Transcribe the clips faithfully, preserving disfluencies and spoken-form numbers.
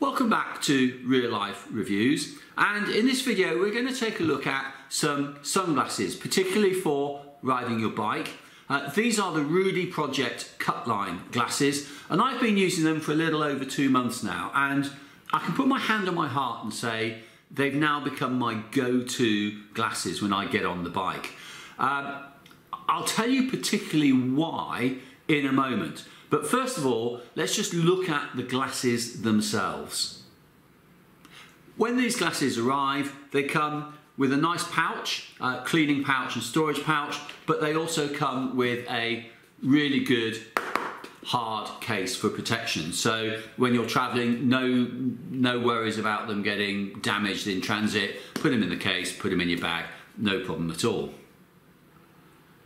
Welcome back to Real Life Reviews, and in this video we're going to take a look at some sunglasses, particularly for riding your bike. Uh, these are the Rudy Project Cutline glasses, and I've been using them for a little over two months now, and I can put my hand on my heart and say they've now become my go-to glasses when I get on the bike. Um, I'll tell you particularly why in a moment. But first of all, let's just look at the glasses themselves. When these glasses arrive, they come with a nice pouch, uh, cleaning pouch and storage pouch, but they also come with a really good hard case for protection. So when you're traveling, no, no worries about them getting damaged in transit. Put them in the case, put them in your bag, no problem at all.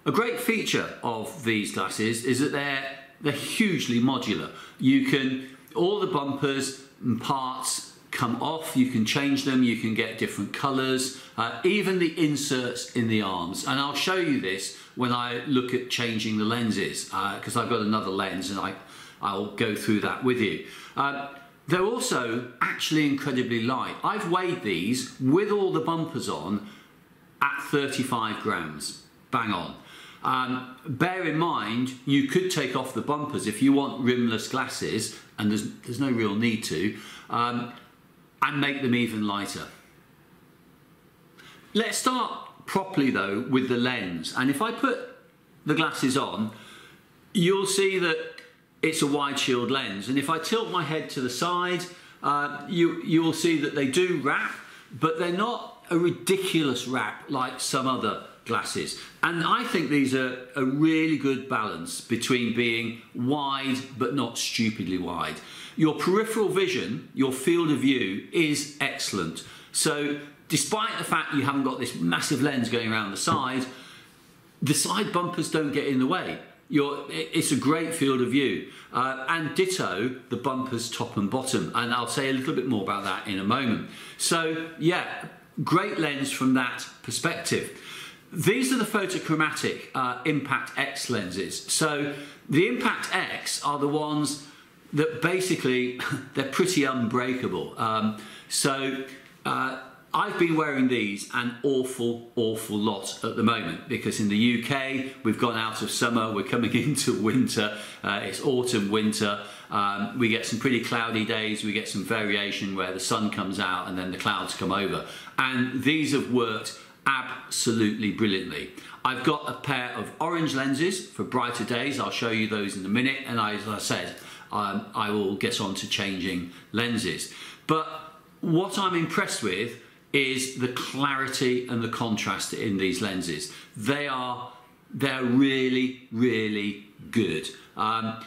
A great feature of these glasses is that they're They're hugely modular. You can, all the bumpers and parts come off, you can change them, you can get different colors, uh, even the inserts in the arms. And I'll show you this when I look at changing the lenses, because uh, I've got another lens and I, I'll go through that with you. Uh, they're also actually incredibly light. I've weighed these with all the bumpers on at thirty-five grams, bang on. Um, bear in mind, you could take off the bumpers if you want rimless glasses, and there's, there's no real need to, um, and make them even lighter. Let's start properly though with the lens, and if I put the glasses on, you'll see that it's a wide shield lens, and if I tilt my head to the side, uh, you, you'll see that they do wrap, but they're not a ridiculous wrap like some other glasses. And I think these are a really good balance between being wide but not stupidly wide. Your peripheral vision, your field of view, is excellent. So despite the fact you haven't got this massive lens going around the side, the side bumpers don't get in the way. You're, it's a great field of view. Uh, and ditto the bumpers top and bottom. And I'll say a little bit more about that in a moment. So yeah, great lens from that perspective. These are the photochromatic uh, Impact X lenses. So the Impact X are the ones that basically, they're pretty unbreakable. Um, so uh, I've been wearing these an awful, awful lot at the moment, because in the U K, we've gone out of summer, we're coming into winter, uh, it's autumn, winter. Um, we get some pretty cloudy days, we get some variation where the sun comes out and then the clouds come over. And these have worked absolutely brilliantly. I've got a pair of orange lenses for brighter days. I'll show you those in a minute, and as I said, um, I will get on to changing lenses. But what I'm impressed with is the clarity and the contrast in these lenses. They are, they're really, really good. Um,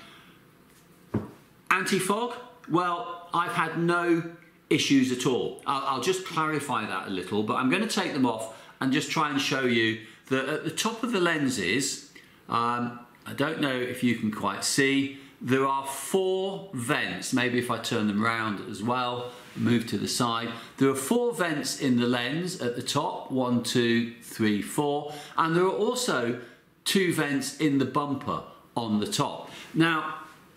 anti-fog, well, I've had no issues at all. I'll, I'll just clarify that a little, but I'm going to take them off and just try and show you that at the top of the lenses, um, I don't know if you can quite see, there are four vents. Maybe if I turn them round as well, move to the side. There are four vents in the lens at the top, one, two, three, four. And there are also two vents in the bumper on the top. Now,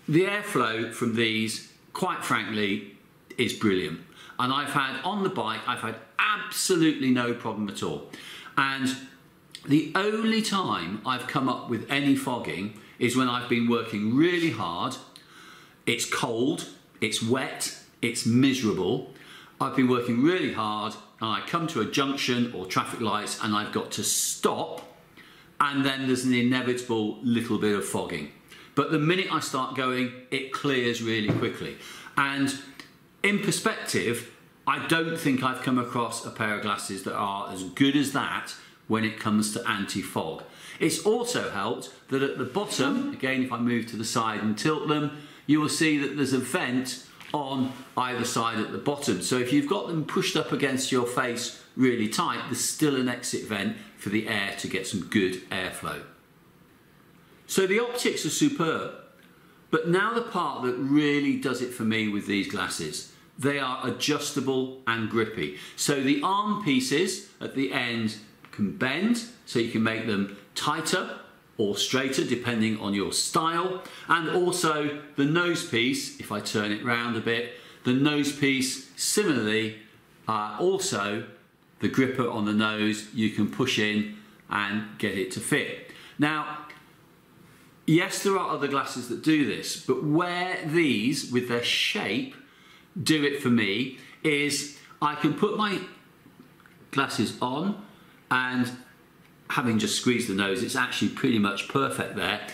the airflow from these, quite frankly, is brilliant. And I've had, on the bike, I've had absolutely no problem at all. And the only time I've come up with any fogging is when I've been working really hard, it's cold, it's wet, it's miserable, I've been working really hard, and I come to a junction or traffic lights and I've got to stop, and then there's an inevitable little bit of fogging. But the minute I start going, it clears really quickly. And in perspective, I don't think I've come across a pair of glasses that are as good as that when it comes to anti-fog. It's also helped that at the bottom, again if I move to the side and tilt them, you will see that there's a vent on either side at the bottom. So if you've got them pushed up against your face really tight, there's still an exit vent for the air to get some good airflow. So the optics are superb. But now the part that really does it for me with these glasses, they are adjustable and grippy. So the arm pieces at the end can bend, so you can make them tighter or straighter depending on your style. And also the nose piece, if I turn it round a bit, The nose piece, similarly, uh, also the gripper on the nose, you can push in and get it to fit. Now, yes, there are other glasses that do this, but where these, with their shape, do it for me is I can put my glasses on, and having just squeezed the nose, it's actually pretty much perfect there.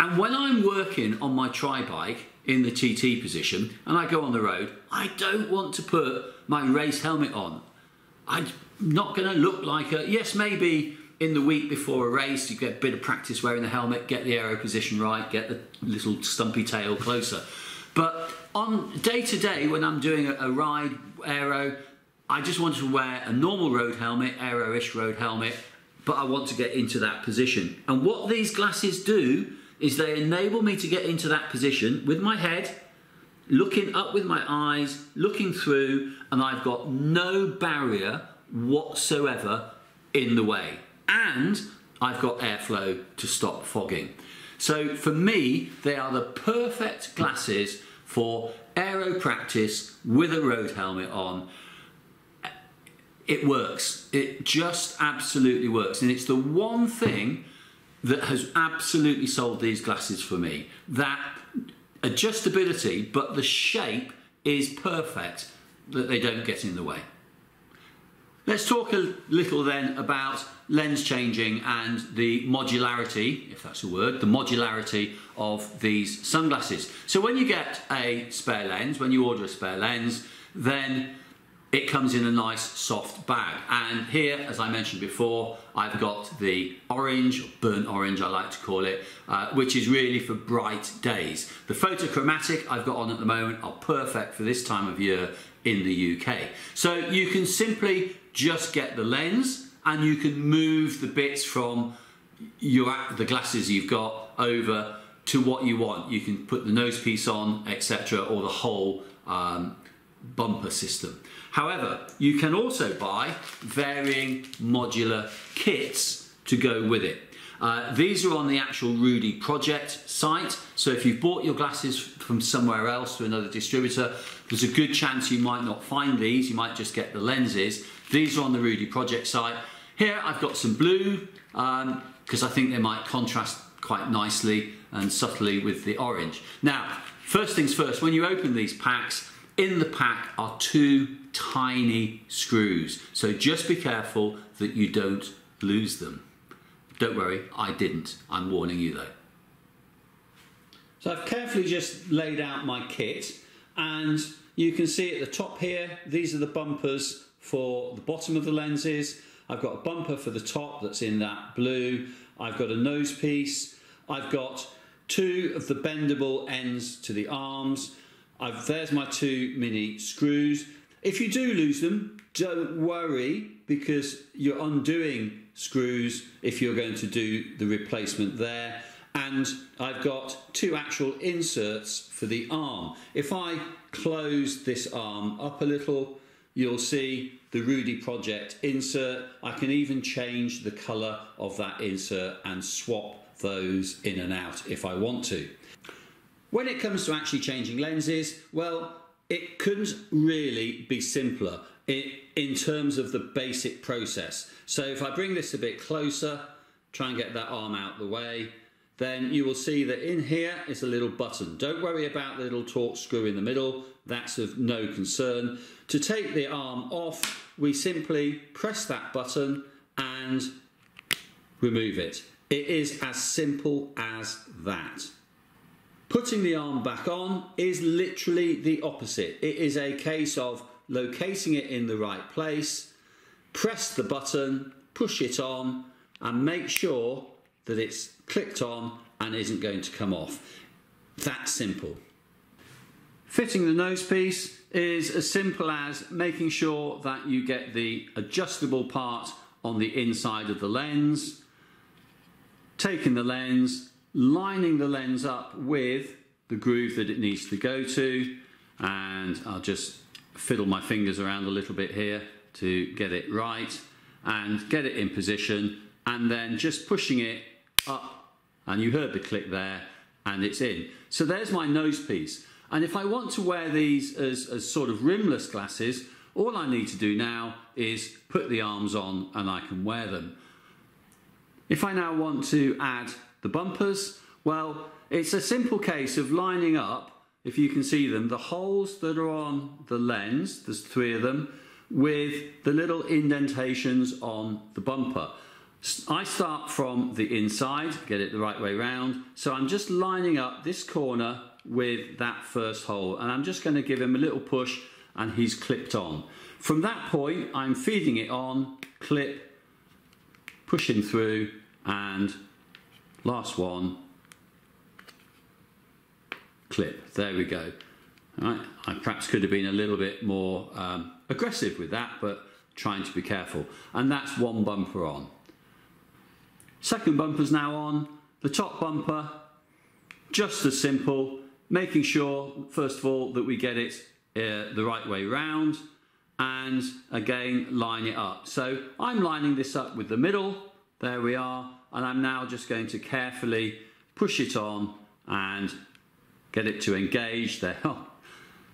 And when I'm working on my tri-bike in the T T position and I go on the road, I don't want to put my race helmet on. I'm not going to look like a, yes, maybe in the week before a race you get a bit of practice wearing the helmet, get the aero position right, get the little stumpy tail closer. But on day to day when I'm doing a, a ride aero, I just want to wear a normal road helmet, aero-ish road helmet, but I want to get into that position. And what these glasses do is they enable me to get into that position with my head, looking up with my eyes, looking through, and I've got no barrier whatsoever in the way. And I've got airflow to stop fogging. So for me, they are the perfect glasses for aero practice with a road helmet on. It works. It just absolutely works. And it's the one thing that has absolutely sold these glasses for me. That adjustability, but the shape is perfect, that they don't get in the way. Let's talk a little then about lens changing and the modularity, if that's a word, the modularity of these sunglasses. So when you get a spare lens, when you order a spare lens, then it comes in a nice soft bag. And here, as I mentioned before, I've got the orange, or burnt orange I like to call it, uh, which is really for bright days. The photochromatic I've got on at the moment are perfect for this time of year in the U K. So you can simply just get the lens and you can move the bits from your, the glasses you've got over to what you want. You can put the nosepiece on, et cetera, or the whole um, bumper system. However, you can also buy varying modular kits to go with it. Uh, these are on the actual Rudy Project site, so if you've bought your glasses from somewhere else to another distributor, there's a good chance you might not find these, you might just get the lenses. These are on the Rudy Project site. Here I've got some blue, um, because I think they might contrast quite nicely and subtly with the orange. Now, first things first, when you open these packs, in the pack are two tiny screws, so just be careful that you don't lose them. Don't worry, I didn't. I'm warning you though. So I've carefully just laid out my kit, and you can see at the top here, these are the bumpers for the bottom of the lenses. I've got a bumper for the top that's in that blue. I've got a nose piece. I've got two of the bendable ends to the arms. I've, there's my two mini screws. If you do lose them, don't worry, because you're undoing screws if you're going to do the replacement there. And I've got two actual inserts for the arm. If I close this arm up a little, you'll see the Rudy Project insert. I can even change the colour of that insert and swap those in and out if I want to. When it comes to actually changing lenses, well, it couldn't really be simpler in terms of the basic process. So if I bring this a bit closer, try and get that arm out the way, then you will see that in here is a little button. Don't worry about the little torque screw in the middle, that's of no concern. To take the arm off, we simply press that button and remove it. It is as simple as that. Putting the arm back on is literally the opposite. It is a case of locating it in the right place, press the button, push it on, and make sure that it's clicked on and isn't going to come off. That simple. Fitting the nosepiece is as simple as making sure that you get the adjustable part on the inside of the lens, taking the lens, lining the lens up with the groove that it needs to go to, and I'll just fiddle my fingers around a little bit here to get it right and get it in position, and then just pushing it up, and you heard the click there and it's in. So there's my nose piece. And if I want to wear these as, as sort of rimless glasses, all I need to do now is put the arms on and I can wear them. If I now want to add the bumpers, well, it's a simple case of lining up, if you can see them, the holes that are on the lens, there's three of them, with the little indentations on the bumper. I start from the inside, get it the right way round, so I'm just lining up this corner with that first hole, and I'm just going to give him a little push and he's clipped on. From that point I'm feeding it on, clip, pushing through, and last one, clip. There we go. All right. I perhaps could have been a little bit more um, aggressive with that, but trying to be careful. And that's one bumper on. Second bumper's now on. The top bumper, just as simple, making sure first of all that we get it uh, the right way round, and again line it up. So I'm lining this up with the middle, there we are, and I'm now just going to carefully push it on and get it to engage there. Oh,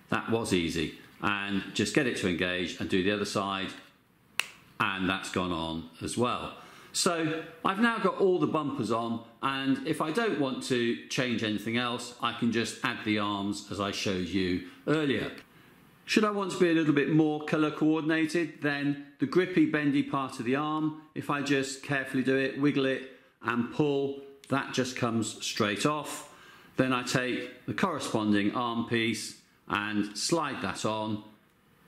that was easy. And just get it to engage and do the other side, and that's gone on as well. So I've now got all the bumpers on, and if I don't want to change anything else, I can just add the arms as I showed you earlier. Should I want to be a little bit more colour coordinated, then the grippy, bendy part of the arm, if I just carefully do it, wiggle it and pull, that just comes straight off. Then I take the corresponding arm piece and slide that on,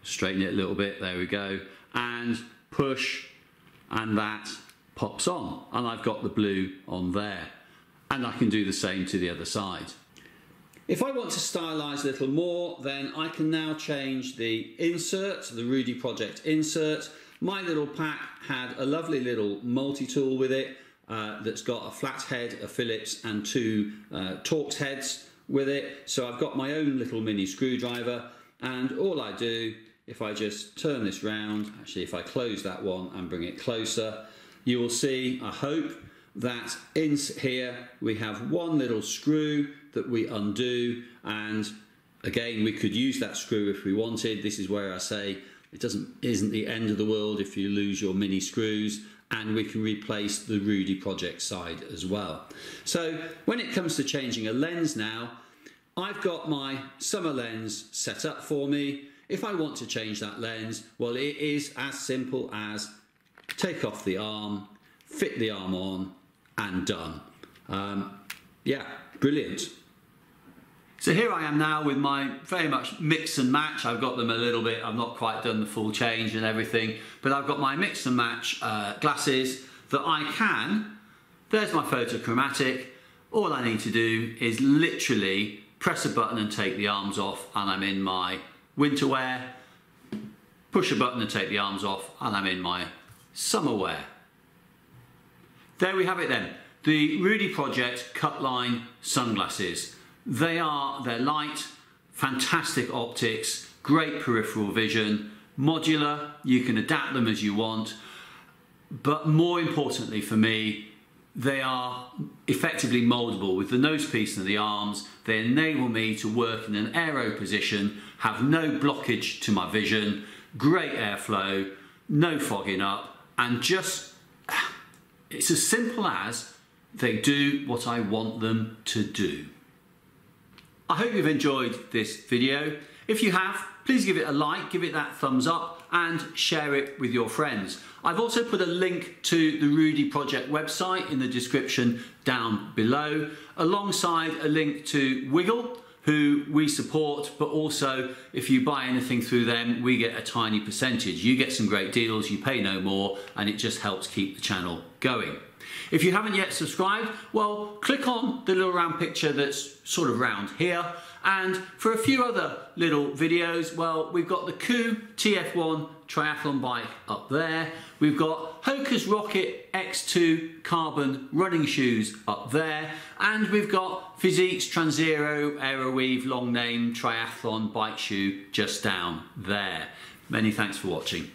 straighten it a little bit, there we go, and push, and that pops on, and I've got the blue on there. And I can do the same to the other side. If I want to stylize a little more, then I can now change the insert, the Rudy Project insert. My little pack had a lovely little multi-tool with it uh, that's got a flat head, a Phillips and two uh, Torx heads with it, so I've got my own little mini screwdriver, and all I do, if I just turn this round, actually if I close that one and bring it closer, you will see, I hope, that in here we have one little screw that we undo, and again we could use that screw if we wanted. This is where I say it doesn't isn't the end of the world if you lose your mini screws, and we can replace the Rudy Project side as well. So when it comes to changing a lens now, I've got my summer lens set up for me. If I want to change that lens, well, it is as simple as take off the arm, fit the arm on, and done. Um, yeah, brilliant. So here I am now with my very much mix and match. I've got them a little bit, I've not quite done the full change and everything, but I've got my mix and match uh, glasses that I can, there's my photochromatic, all I need to do is literally press a button and take the arms off, and I'm in my winter wear, push a button and take the arms off, and I'm in my summer wear. There we have it then, the Rudy Project Cutline sunglasses. They are, they're light, fantastic optics, great peripheral vision, modular, you can adapt them as you want, but more importantly for me, they are effectively mouldable with the nose piece and the arms. They enable me to work in an aero position, have no blockage to my vision, great airflow, no fogging up, and just, it's as simple as they do what I want them to do. I hope you've enjoyed this video. If you have, please give it a like, give it that thumbs up, and share it with your friends. I've also put a link to the Rudy Project website in the description down below, alongside a link to Wiggle, who we support, but also if you buy anything through them, we get a tiny percentage. You get some great deals, you pay no more, and it just helps keep the channel going. If you haven't yet subscribed, well, click on the little round picture that's sort of round here. And for a few other little videos, well, we've got the Koo T F one triathlon bike up there. We've got Hoka's Rocket X two carbon running shoes up there. And we've got Physique's Tranzero AeroWeave long name triathlon bike shoe just down there. Many thanks for watching.